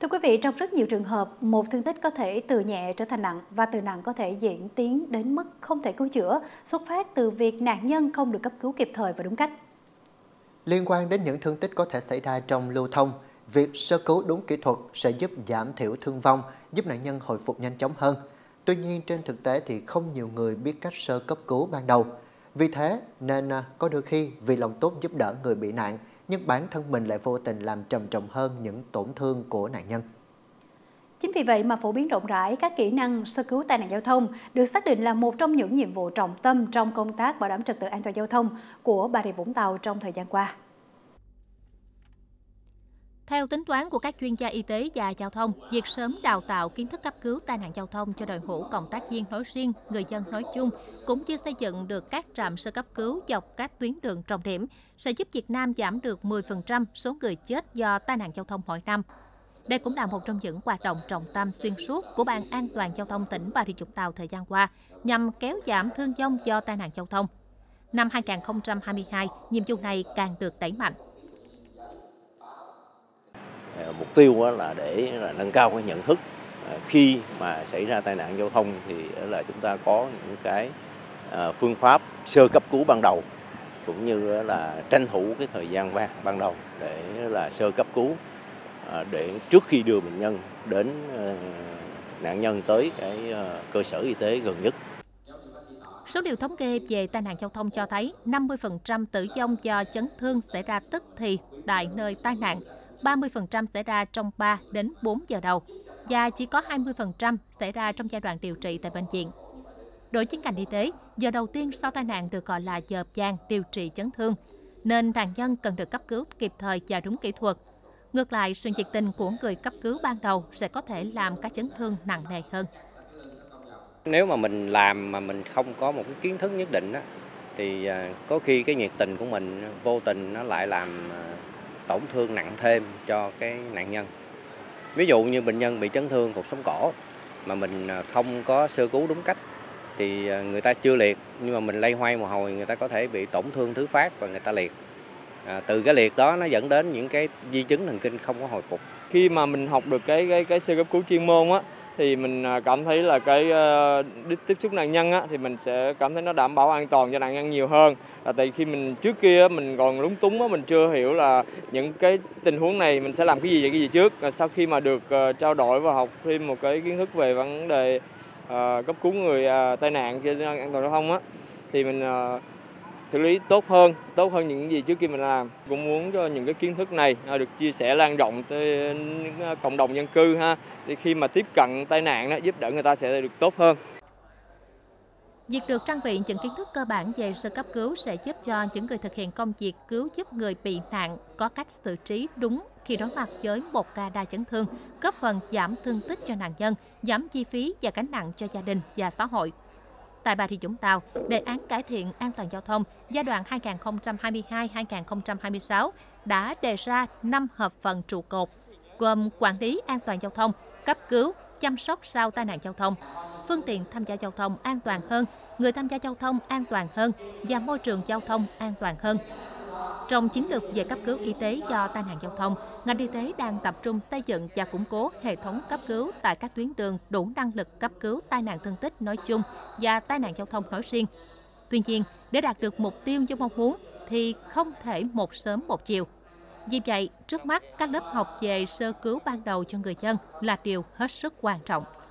Thưa quý vị, trong rất nhiều trường hợp, một thương tích có thể từ nhẹ trở thành nặng và từ nặng có thể diễn tiến đến mức không thể cứu chữa, xuất phát từ việc nạn nhân không được cấp cứu kịp thời và đúng cách. Liên quan đến những thương tích có thể xảy ra trong lưu thông, việc sơ cứu đúng kỹ thuật sẽ giúp giảm thiểu thương vong, giúp nạn nhân hồi phục nhanh chóng hơn. Tuy nhiên, trên thực tế thì không nhiều người biết cách sơ cấp cứu ban đầu. Vì thế nên có đôi khi vì lòng tốt giúp đỡ người bị nạn, nhưng bản thân mình lại vô tình làm trầm trọng hơn những tổn thương của nạn nhân. Chính vì vậy mà phổ biến rộng rãi các kỹ năng sơ cứu tai nạn giao thông được xác định là một trong những nhiệm vụ trọng tâm trong công tác bảo đảm trật tự an toàn giao thông của Bà Rịa - Vũng Tàu trong thời gian qua. Theo tính toán của các chuyên gia y tế và giao thông, việc sớm đào tạo kiến thức cấp cứu tai nạn giao thông cho đội ngũ cộng tác viên nói riêng, người dân nói chung, cũng như xây dựng được các trạm sơ cấp cứu dọc các tuyến đường trọng điểm sẽ giúp Việt Nam giảm được 10% số người chết do tai nạn giao thông mỗi năm. Đây cũng là một trong những hoạt động trọng tâm xuyên suốt của Ban An toàn Giao thông tỉnh Bà Rịa - Vũng Tàu thời gian qua nhằm kéo giảm thương vong do tai nạn giao thông. Năm 2022, nhiệm vụ này càng được đẩy mạnh. Mục tiêu là để nâng cao cái nhận thức khi mà xảy ra tai nạn giao thông thì là chúng ta có những cái phương pháp sơ cấp cứu ban đầu, cũng như là tranh thủ cái thời gian vàng ban đầu để là sơ cấp cứu để trước khi đưa bệnh nhân đến nạn nhân tới cái cơ sở y tế gần nhất. Số liệu thống kê về tai nạn giao thông cho thấy 50% tử vong do chấn thương xảy ra tức thì tại nơi tai nạn, 30% xảy ra trong 3 đến 4 giờ đầu và chỉ có 20% xảy ra trong giai đoạn điều trị tại bệnh viện. Đối với ngành y tế, giờ đầu tiên sau tai nạn được gọi là giờ vàng điều trị chấn thương, nên nạn nhân cần được cấp cứu kịp thời và đúng kỹ thuật. Ngược lại, sự nhiệt tình của người cấp cứu ban đầu sẽ có thể làm các chấn thương nặng nề hơn. Nếu mà mình làm mà mình không có một cái kiến thức nhất định đó, thì có khi cái nhiệt tình của mình vô tình nó lại làm tổn thương nặng thêm cho cái nạn nhân. Ví dụ như bệnh nhân bị chấn thương cột sống cổ mà mình không có sơ cứu đúng cách thì người ta chưa liệt, nhưng mà mình lay hoay một hồi người ta có thể bị tổn thương thứ phát và người ta liệt. Từ cái liệt đó nó dẫn đến những cái di chứng thần kinh không có hồi phục. Khi mà mình học được cái sơ cấp cứu chuyên môn á thì mình cảm thấy là cái tiếp xúc nạn nhân á, thì mình sẽ cảm thấy nó đảm bảo an toàn cho nạn nhân nhiều hơn. Tại khi mình trước kia mình còn lúng túng á, mình chưa hiểu là những cái tình huống này mình sẽ làm cái gì và cái gì trước. Sau khi mà được trao đổi và học thêm một cái kiến thức về vấn đề cấp cứu người tai nạn trên an toàn giao thông á, thì mình xử lý tốt hơn những gì trước kia mình làm. Cũng muốn cho những cái kiến thức này được chia sẻ lan rộng tới cộng đồng dân cư ha, để khi mà tiếp cận tai nạn đó, giúp đỡ người ta sẽ được tốt hơn. Việc được trang bị những kiến thức cơ bản về sơ cấp cứu sẽ giúp cho những người thực hiện công việc cứu giúp người bị nạn có cách xử trí đúng khi đối mặt với một ca đa chấn thương, góp phần giảm thương tích cho nạn nhân, giảm chi phí và gánh nặng cho gia đình và xã hội. Tại Bà Rịa - Vũng Tàu, đề án cải thiện an toàn giao thông giai đoạn 2022-2026 đã đề ra 5 hợp phần trụ cột, gồm quản lý an toàn giao thông, cấp cứu, chăm sóc sau tai nạn giao thông, phương tiện tham gia giao thông an toàn hơn, người tham gia giao thông an toàn hơn và môi trường giao thông an toàn hơn. Trong chiến lược về cấp cứu y tế do tai nạn giao thông, ngành y tế đang tập trung xây dựng và củng cố hệ thống cấp cứu tại các tuyến đường đủ năng lực cấp cứu tai nạn thương tích nói chung và tai nạn giao thông nói riêng. Tuy nhiên, để đạt được mục tiêu như mong muốn thì không thể một sớm một chiều. Vì vậy, trước mắt các lớp học về sơ cứu ban đầu cho người dân là điều hết sức quan trọng.